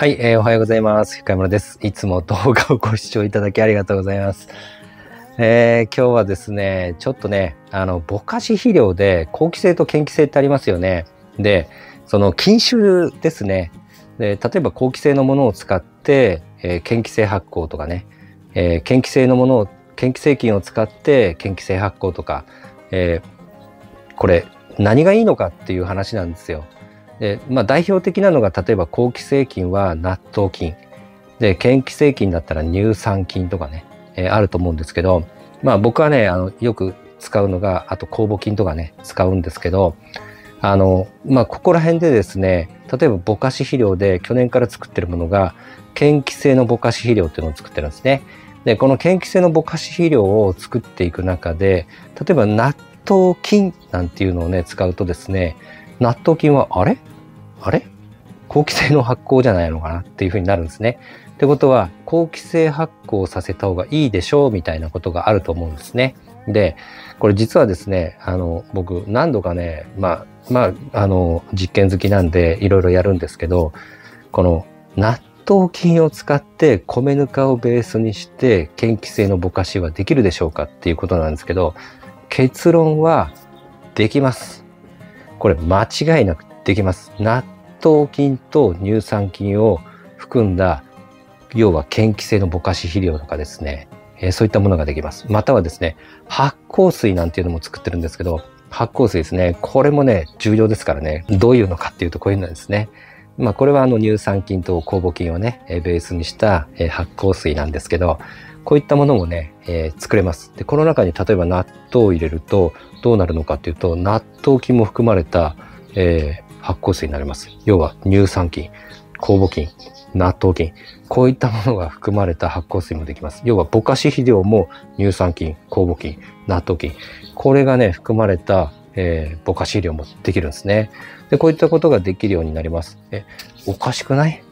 はい、おはようございます。深村です。いつも動画をご視聴いただきありがとうございます。今日はですね、ちょっとね、ぼかし肥料で後期性と嫌気性ってありますよね。で、その菌種ですね。で、例えば後期性のものを使って、嫌気性発酵とかね、嫌気性のものを、嫌気性菌を使って嫌気性発酵とか、これ何がいいのかっていう話なんですよ。で、まあ、代表的なのが例えば後期性菌は納豆菌で、嫌気性菌だったら乳酸菌とかね、あると思うんですけど、まあ、僕はねよく使うのがあと酵母菌とかね使うんですけど、まあ、ここら辺でですね、例えばぼかし肥料で去年から作ってるものが嫌気性のぼかし肥料っていうのを作ってるんですね。で、この嫌気性のぼかし肥料を作っていく中で、例えば納豆菌なんていうのをね使うとですね、納豆菌はあれ後期性の発酵じゃないのかなっていうふうになるんですね。ってことは後期性発酵させた方がいいでしょうみたいなことがあると思うんですね。で、これ実はですね、僕何度かね、実験好きなんでいろいろやるんですけど、この納豆菌を使って米ぬかをベースにして嫌気性のぼかしはできるでしょうかっていうことなんですけど、結論はできます。これ間違いなくできます。納豆菌と乳酸菌を含んだ、要は嫌気性のぼかし肥料とかですね、そういったものができます。またはですね、発酵水なんていうのも作ってるんですけど、発酵水ですね。これもね、重要ですからね。どういうのかっていうとこういうのですね。まあ、これは乳酸菌と酵母菌をね、ベースにした発酵水なんですけど、こういったものもね、作れます。で、この中に例えば納豆を入れるとどうなるのかっていうと、納豆菌も含まれた、発酵水になります。要は乳酸菌、酵母菌、納豆菌、こういったものが含まれた発酵水もできます。要はぼかし肥料も乳酸菌、酵母菌、納豆菌、これがね含まれた、ぼかし肥料もできるんですね。で、こういったことができるようになります。おかしくない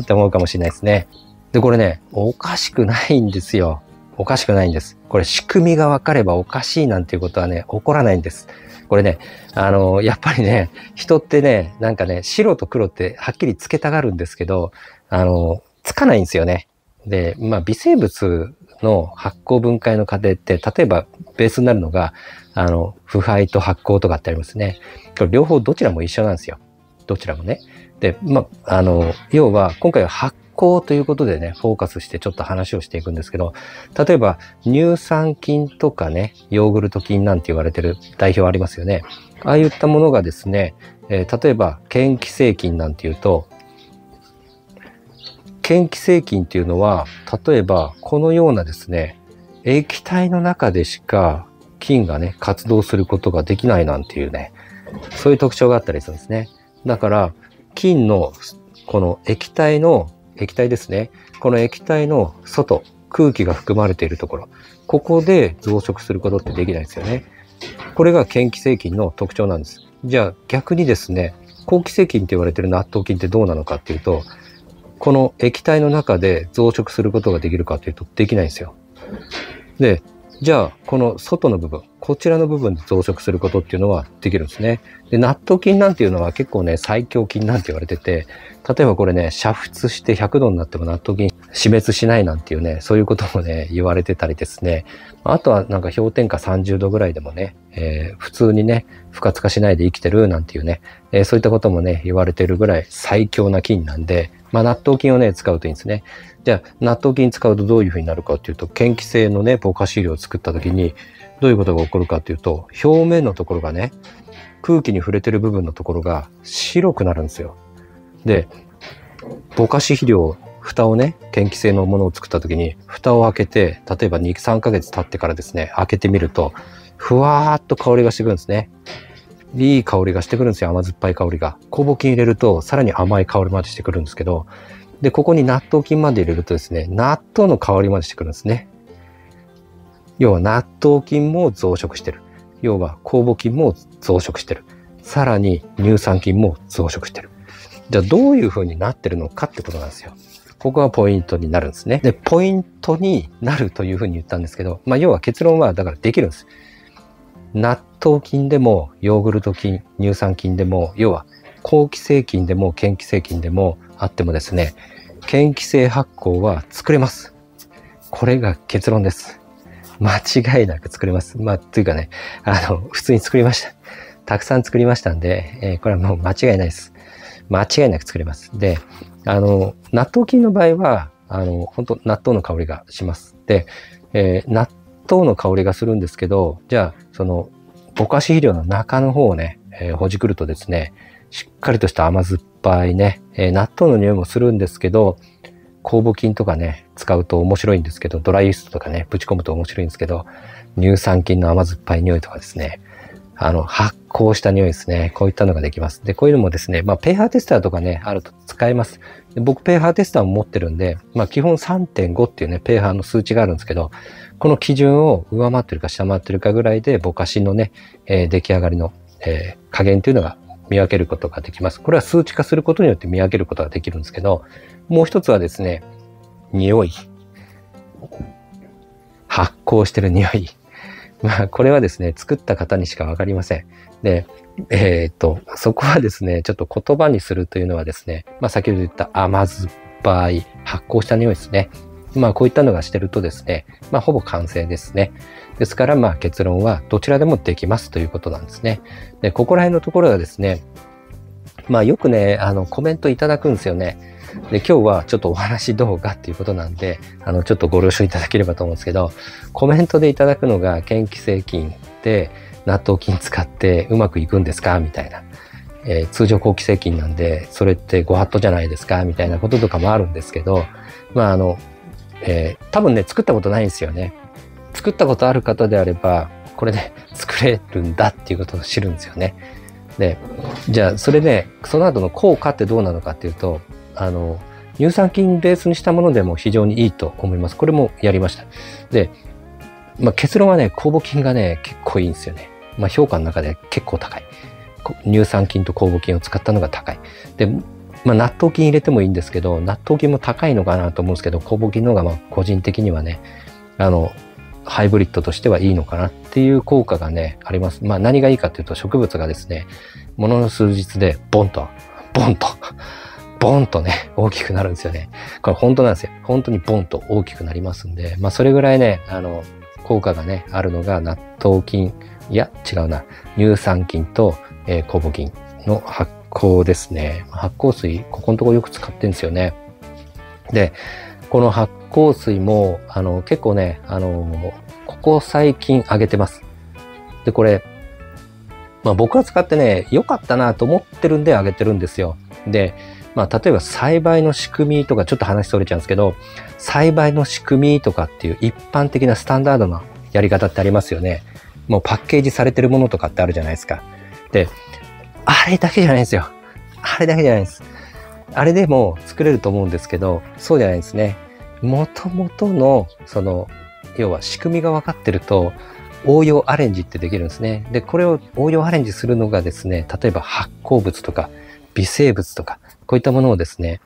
って思うかもしれないですね。で、これね、おかしくないんですよ。おかしくないんです。これ仕組みが分かればおかしいなんていうことはね、起こらないんです。これね、やっぱりね、人ってね、なんかね、白と黒ってはっきりつけたがるんですけど、つかないんですよね。で、まあ、微生物の発酵分解の過程って、例えばベースになるのが、腐敗と発酵とかってありますね。これ両方どちらも一緒なんですよ。どちらもね。で、まあ、要は、今回は発酵ということでね、フォーカスしてちょっと話をしていくんですけど、例えば、乳酸菌とかね、ヨーグルト菌なんて言われてる代表ありますよね。ああいったものがですね、例えば、嫌気性菌なんていうと、嫌気性菌っていうのは、例えば、このようなですね、液体の中でしか菌がね、活動することができないなんていうね、そういう特徴があったりするんですね。だから、菌の、この液体ですね。この液体の外、空気が含まれているところ、ここで増殖することってできないですよね。これが嫌気性菌の特徴なんです。じゃあ逆にですね、後期性菌って言われてる納豆菌ってどうなのかっていうと、この液体の中で増殖することができるかっていうと、できないんですよ。で、じゃあ、この外の部分、こちらの部分で増殖することっていうのはできるんですね。で、納豆菌なんていうのは結構ね、最強菌なんて言われてて、例えばこれね、煮沸して100度になっても納豆菌死滅しないなんていうね、そういうこともね、言われてたりですね。あとはなんか氷点下30度ぐらいでもね、普通にね、不活化しないで生きてるなんていうね、そういったこともね、言われてるぐらい最強な菌なんで、まあ、納豆菌をね、使うといいんですね。じゃあ、納豆菌使うとどういうふうになるかっていうと、嫌気性のね、ぼかし肥料を作った時に、どういうことが起こるかっていうと、表面のところがね、空気に触れてる部分のところが白くなるんですよ。で、ぼかし肥料、蓋をね、嫌気性のものを作った時に、蓋を開けて、例えば2、3ヶ月経ってからですね、開けてみると、ふわーっと香りがしてくるんですね。いい香りがしてくるんですよ。甘酸っぱい香りが。酵母菌入れると、さらに甘い香りまでしてくるんですけど、で、ここに納豆菌まで入れるとですね、納豆の香りまでしてくるんですね。要は、納豆菌も増殖してる。要は、酵母菌も増殖してる。さらに、乳酸菌も増殖してる。じゃあ、どういう風になってるのかってことなんですよ。ここがポイントになるんですね。で、ポイントになるという風に言ったんですけど、まあ、要は結論は、だからできるんです。納豆菌でもヨーグルト菌、乳酸菌でも、要は後期性菌でも嫌気性菌でもあってもですね、嫌気性発酵は作れます。これが結論です。間違いなく作れます。まあ、というかね、普通に作りました。たくさん作りましたんで、これはもう間違いないです。間違いなく作れます。で、納豆菌の場合は、本当納豆の香りがします。で、納豆の香りがするんですけど、じゃあ、その、ぼかし肥料の中の方をね、ほじくるとですね、しっかりとした甘酸っぱいね、納豆の匂いもするんですけど、酵母菌とかね、使うと面白いんですけど、ドライイーストとかね、ぶち込むと面白いんですけど、乳酸菌の甘酸っぱい匂いとかですね、発酵した匂いですね。こういったのができます。で、こういうのもですね、まあ、pH テスターとかね、あると使えます。で、僕、pH テスターも持ってるんで、まあ、基本 3.5 っていうね、pH の数値があるんですけど、この基準を上回ってるか下回ってるかぐらいで、ぼかしのね、出来上がりの、加減というのが見分けることができます。これは数値化することによって見分けることができるんですけど、もう一つはですね、匂い。発酵してる匂い。まあ、これはですね、作った方にしかわかりません。で、そこはですね、ちょっと言葉にするというのはですね、まあ、先ほど言った甘酸っぱい発酵した匂いですね。まあ、こういったのがしてるとですね、まあ、ほぼ完成ですね。ですから、まあ、結論はどちらでもできますということなんですね。で、ここら辺のところがですね、まあ、よくね、コメントいただくんですよね。で、今日はちょっとお話動画っていうことなんで、ちょっとご了承いただければと思うんですけど、コメントでいただくのが、嫌気性菌で納豆菌使ってうまくいくんですかみたいな。通常好気性菌なんで、それってご法度じゃないですかみたいなこととかもあるんですけど、まあ、多分ね、作ったことないんですよね。作ったことある方であれば、これで、ね、作れるんだっていうことを知るんですよね。で、じゃあ、それで、ね、その後の効果ってどうなのかっていうと、乳酸菌ベースにしたものでも非常にいいと思います。これもやりました。で、まあ、結論はね、酵母菌がね、結構いいんですよね。まあ、評価の中で結構高い。乳酸菌と酵母菌を使ったのが高い。で、まあ、納豆菌入れてもいいんですけど、納豆菌も高いのかなと思うんですけど、酵母菌の方がまあ個人的にはね、ハイブリッドとしてはいいのかなっていう効果がね、あります。まあ、何がいいかっていうと、植物がですね、ものの数日でボンとね、大きくなるんですよね。これ本当なんですよ。本当にボンと大きくなりますんで、まあそれぐらいね、効果がね、あるのが納豆菌、いや、違うな、乳酸菌と、酵母菌の発酵ですね。発酵水、ここのところよく使ってるんですよね。で、この発酵水も、結構ね、ここ最近上げてます。で、これ、まあ僕は使ってね、良かったなと思ってるんで上げてるんですよ。で、まあ、例えば栽培の仕組みとか、ちょっと話それちゃうんですけど、栽培の仕組みとかっていう一般的なスタンダードなやり方ってありますよね。もうパッケージされてるものとかってあるじゃないですか。で、あれだけじゃないんですよ。あれだけじゃないんです。あれでも作れると思うんですけど、そうじゃないんですね。元々の、要は仕組みが分かってると、応用アレンジってできるんですね。で、これを応用アレンジするのがですね、例えば発酵物とか、微生物とか、こういったものをですね、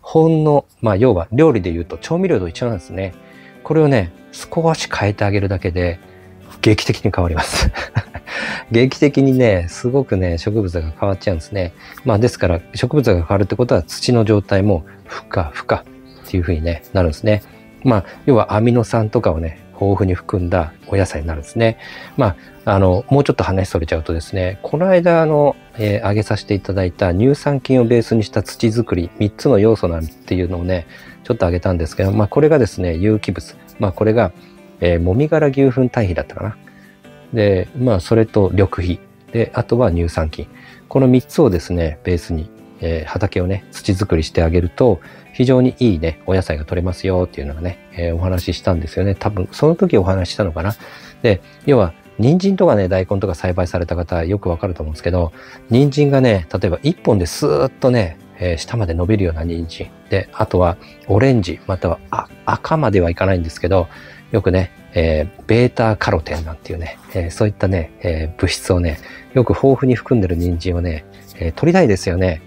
ほんの、まあ要は料理で言うと調味料と一緒なんですね。これをね、少し変えてあげるだけで、劇的に変わります。劇的にね、すごくね、植物が変わっちゃうんですね。まあですから、植物が変わるってことは土の状態もふかふかっていう風にね、なるんですね。まあ、要はアミノ酸とかをね、豊富に含んだお野菜になるんですね。まあ、もうちょっと話それちゃうとですね、この間上げさせていただいた乳酸菌をベースにした土作り、3つの要素なんていうのをね、ちょっと上げたんですけど、まあ、これがですね、有機物。まあ、これが、もみ殻牛糞堆肥だったかな。で、まあ、それと緑肥。で、あとは乳酸菌。この3つをですね、ベースに、畑をね、土作りしてあげると、非常にいいね、お野菜が取れますよっていうのがね、お話ししたんですよね。多分、その時お話ししたのかな。で、要は、人参とかね、大根とか栽培された方、よくわかると思うんですけど、人参がね、例えば1本でスーッとね、下まで伸びるような人参。で、あとは、オレンジ、または赤まではいかないんですけど、よくね、ベータカロテンなんていうね、そういったね、物質をね、よく豊富に含んでる人参をね、取りたいですよね。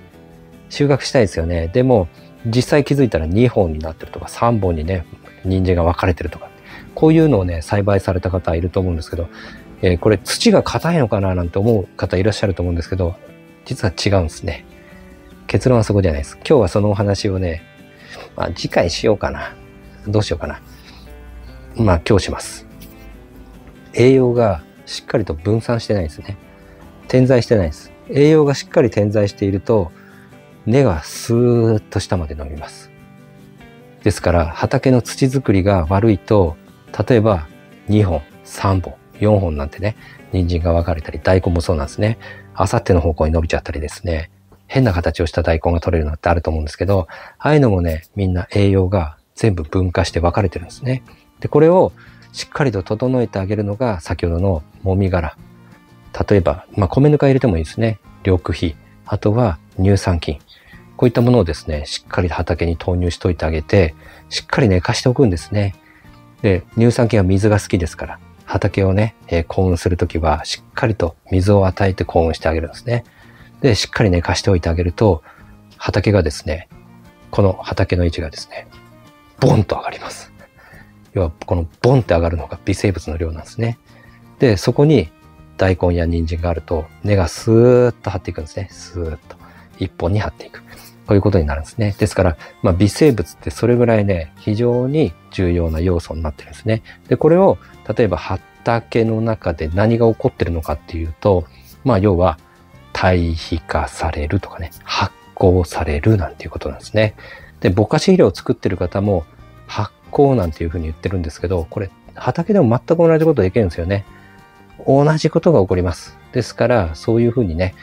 収穫したいですよね。でも、実際気づいたら2本になってるとか3本にね、人参が分かれてるとか、こういうのをね、栽培された方いると思うんですけど、これ土が硬いのかななんて思う方いらっしゃると思うんですけど、実は違うんですね。結論はそこじゃないです。今日はそのお話をね、まあ、次回しようかな。どうしようかな。まあ今日します。栄養がしっかりと分散してないんですね。点在してないです。栄養がしっかり点在していると、根がスーッと下まで伸びます。ですから畑の土作りが悪いと、例えば2本、3本、4本なんてね、人参が分かれたり、大根もそうなんですね。あさっての方向に伸びちゃったりですね。変な形をした大根が取れるのってあると思うんですけど、ああいうのもね、みんな栄養が全部分化して分かれてるんですね。で、これをしっかりと整えてあげるのが先ほどのもみ殻。例えば、まあ、米ぬか入れてもいいですね。緑肥。あとは乳酸菌。こういったものをですね、しっかり畑に投入しといてあげて、しっかり寝かしておくんですね。で、乳酸菌は水が好きですから、畑をね、耕運するときは、しっかりと水を与えて耕運してあげるんですね。で、しっかり寝かしておいてあげると、畑がですね、この畑の位置がですね、ボンと上がります。要は、このボンって上がるのが微生物の量なんですね。で、そこに大根や人参があると、根がスーッと張っていくんですね。スーッと。一本に張っていく。こういうことになるんですね。ですから、まあ、微生物ってそれぐらいね、非常に重要な要素になってるんですね。で、これを、例えば畑の中で何が起こってるのかっていうと、まあ、要は、堆肥化されるとかね、発酵されるなんていうことなんですね。で、ぼかし肥料を作ってる方も、発酵なんていうふうに言ってるんですけど、これ、畑でも全く同じことできるんですよね。同じことが起こります。ですから、そういうふうにね、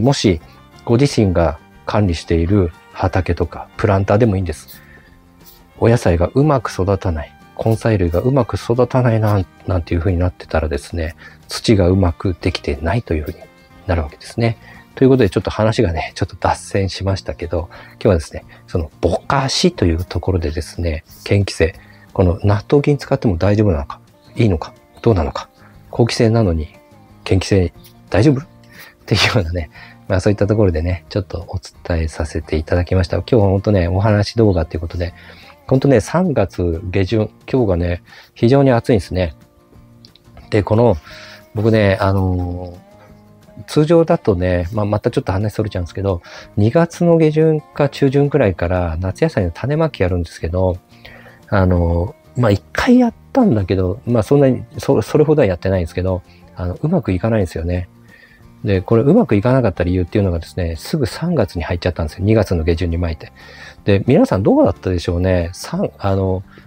もし、ご自身が管理している畑とかプランターでもいいんです。お野菜がうまく育たない、根菜類がうまく育たないなんていう風になってたらですね、土がうまくできてないという風になるわけですね。ということでちょっと話がね、ちょっと脱線しましたけど、今日はですね、そのぼかしというところでですね、嫌気性、この納豆菌使っても大丈夫なのか、いいのか、どうなのか、好気性なのに嫌気性大丈夫っていうようなね、まあそういったところでね、ちょっとお伝えさせていただきました。今日は本当ね、お話動画ということで、本当ね、3月下旬、今日がね、非常に暑いんですね。で、この、僕ね、通常だとね、まあまたちょっと話それちゃうんですけど、2月の下旬か中旬くらいから夏野菜の種まきやるんですけど、まあ一回やったんだけど、まあそんなに、それほどはやってないんですけど、うまくいかないんですよね。で、これうまくいかなかった理由っていうのがですね、すぐ3月に入っちゃったんですよ。2月の下旬に巻いて。で、皆さんどうだったでしょうね。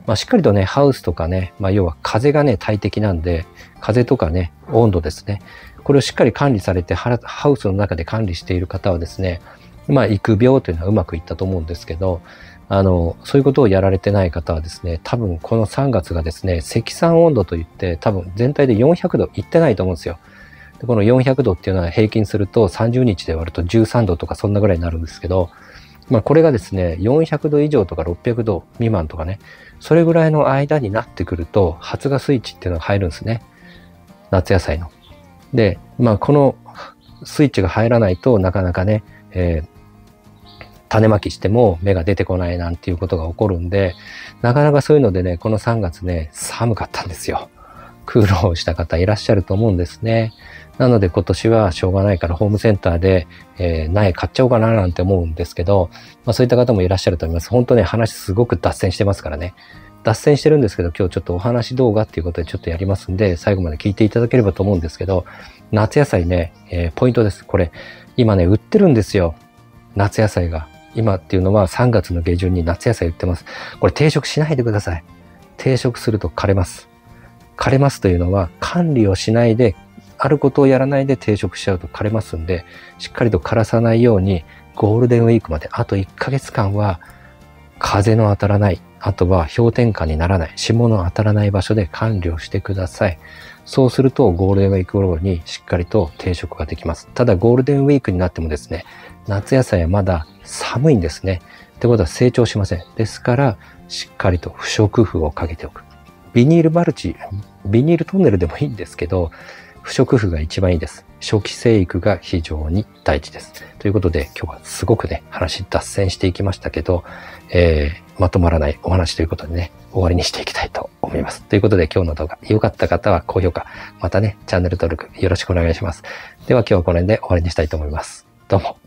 まあ、しっかりとね、ハウスとかね、まあ、要は風がね、大敵なんで、風とかね、温度ですね。これをしっかり管理されて、ハウスの中で管理している方はですね、まあ、育苗というのはうまくいったと思うんですけど、そういうことをやられてない方はですね、多分この3月がですね、積算温度といって、多分全体で400度いってないと思うんですよ。この400度っていうのは平均すると30日で割ると13度とかそんなぐらいになるんですけど、まあこれがですね、400度以上とか600度未満とかね、それぐらいの間になってくると発芽スイッチっていうのが入るんですね。夏野菜の。で、まあこのスイッチが入らないとなかなかね、種まきしても芽が出てこないなんていうことが起こるんで、なかなかそういうのでね、この3月ね、寒かったんですよ。苦労した方いらっしゃると思うんですね。なので今年はしょうがないからホームセンターで、苗買っちゃおうかななんて思うんですけど、まあそういった方もいらっしゃると思います。本当ね、話すごく脱線してますからね。脱線してるんですけど、今日ちょっとお話動画っていうことでちょっとやりますんで、最後まで聞いていただければと思うんですけど、夏野菜ね、ポイントです。これ、今ね、売ってるんですよ。夏野菜が。今っていうのは3月の下旬に夏野菜売ってます。これ定食しないでください。定食すると枯れます。枯れますというのは管理をしないで、あることをやらないで定食しちゃうと枯れますんで、しっかりと枯らさないように、ゴールデンウィークまであと1ヶ月間は、風の当たらない、あとは氷点下にならない、霜の当たらない場所で管理をしてください。そうするとゴールデンウィーク頃にしっかりと定食ができます。ただゴールデンウィークになってもですね、夏野菜はまだ寒いんですね。ってことは成長しません。ですから、しっかりと不織布をかけておく。ビニールトンネルでもいいんですけど、不織布が一番いいです。初期生育が非常に大事です。ということで、今日はすごくね、話脱線していきましたけど、まとまらないお話ということでね、終わりにしていきたいと思います。ということで、今日の動画、良かった方は高評価、またね、チャンネル登録よろしくお願いします。では今日はこの辺で終わりにしたいと思います。どうも。